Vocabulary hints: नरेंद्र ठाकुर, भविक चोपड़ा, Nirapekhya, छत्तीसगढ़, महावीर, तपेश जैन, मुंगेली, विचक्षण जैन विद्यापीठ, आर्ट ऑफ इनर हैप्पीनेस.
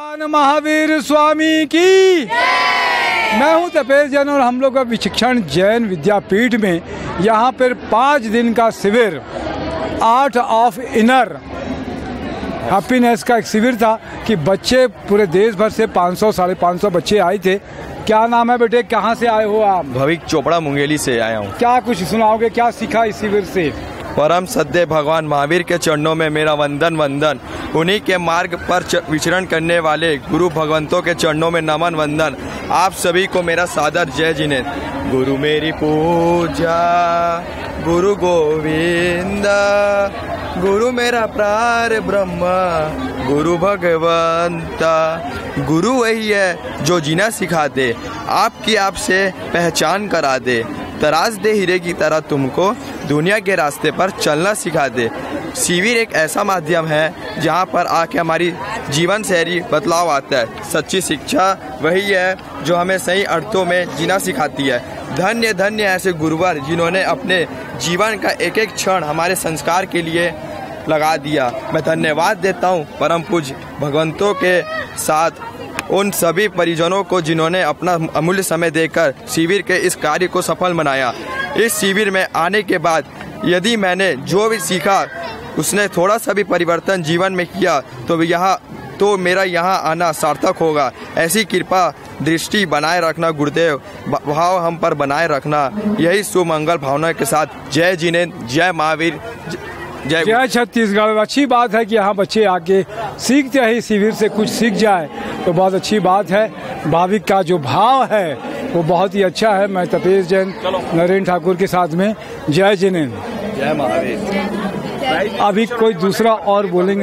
महावीर स्वामी की। मैं हूं तपेश जैन और हम लोग का विचक्षण जैन विद्यापीठ में यहां पर 5 दिन का शिविर आर्ट ऑफ इनर हैप्पीनेस का एक शिविर था कि बच्चे पूरे देश भर से 500 साढ़े 500 बच्चे आए थे। क्या नाम है बेटे, कहां से आए हो आप? भविक चोपड़ा मुंगेली से आया हूं। क्या कुछ सुनाओगे, क्या सीखा इस शिविर से? परम सद्य भगवान महावीर के चरणों में मेरा वंदन, उन्हीं के मार्ग पर विचरण करने वाले गुरु भगवंतों के चरणों में नमन वंदन। आप सभी को मेरा सादर जय जिनेन्द्र। गुरु मेरी पूजा, गुरु गोविंद, गुरु मेरा प्रार ब्रह्मा, गुरु भगवंता। गुरु वही है जो जीना सिखा दे, आपकी आपसे पहचान करा दे, तराश दे हीरे की तरह तुमको, दुनिया के रास्ते पर चलना सिखा दे। शिविर एक ऐसा माध्यम है जहाँ पर आके हमारी जीवन शैली बदलाव आता है। सच्ची शिक्षा वही है जो हमें सही अर्थों में जीना सिखाती है। धन्य धन्य ऐसे गुरुवर जिन्होंने अपने जीवन का एक एक क्षण हमारे संस्कार के लिए लगा दिया। मैं धन्यवाद देता हूँ परम पूज्य भगवंतों के साथ उन सभी परिजनों को जिन्होंने अपना अमूल्य समय देकर शिविर के इस कार्य को सफल बनाया। इस शिविर में आने के बाद यदि मैंने जो भी सीखा उसने थोड़ा सा भी परिवर्तन जीवन में किया तो मेरा यहाँ आना सार्थक होगा। ऐसी कृपा दृष्टि बनाए रखना गुरुदेव, भाव हम पर बनाए रखना। यही सुमंगल भावना के साथ जय जिनेन्द्र, जय महावीर, जय छत्तीसगढ़। अच्छी बात है कि यहाँ बच्चे आके सीखते हैं, शिविर से कुछ सीख जाए तो बहुत अच्छी बात है। भाविक का जो भाव है वो बहुत ही अच्छा है। मैं तपेश जैन नरेंद्र ठाकुर के साथ में जय जिनेन्द्र, जय महावीर। अभी कोई दूसरा और बोलेंगे।